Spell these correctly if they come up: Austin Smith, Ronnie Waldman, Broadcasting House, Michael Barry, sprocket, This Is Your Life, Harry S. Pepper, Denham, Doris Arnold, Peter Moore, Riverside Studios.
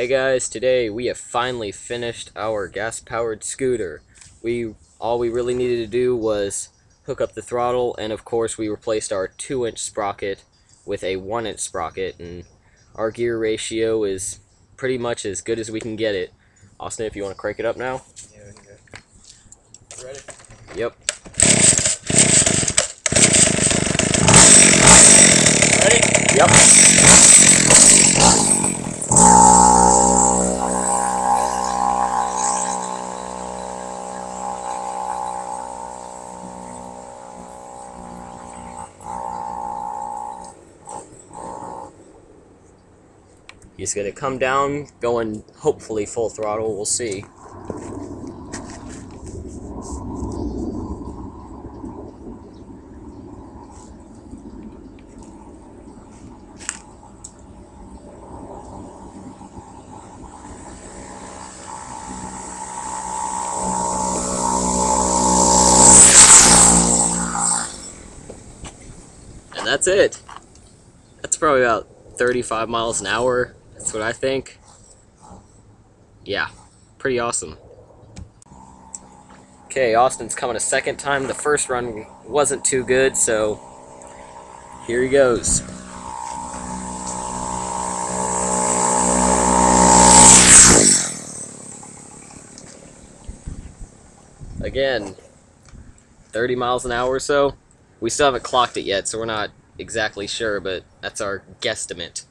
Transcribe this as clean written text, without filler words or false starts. Hey guys, today we have finally finished our gas-powered scooter. All we really needed to do was hook up the throttle, and of course we replaced our 2-inch sprocket with a 1-inch sprocket, and our gear ratio is pretty much as good as we can get it. Austin, if you want to crank it up now? Yeah, we can go. You ready? Yep. Ready? Yep. He's going to come down, going hopefully full throttle, we'll see. And that's it. That's probably about 35 miles an hour. That's what I think. Yeah, pretty awesome. Okay, Austin's coming a second time. The first run wasn't too good, so here he goes. Again, 30 miles an hour or so. We still haven't clocked it yet, so we're not exactly sure, but that's our guesstimate.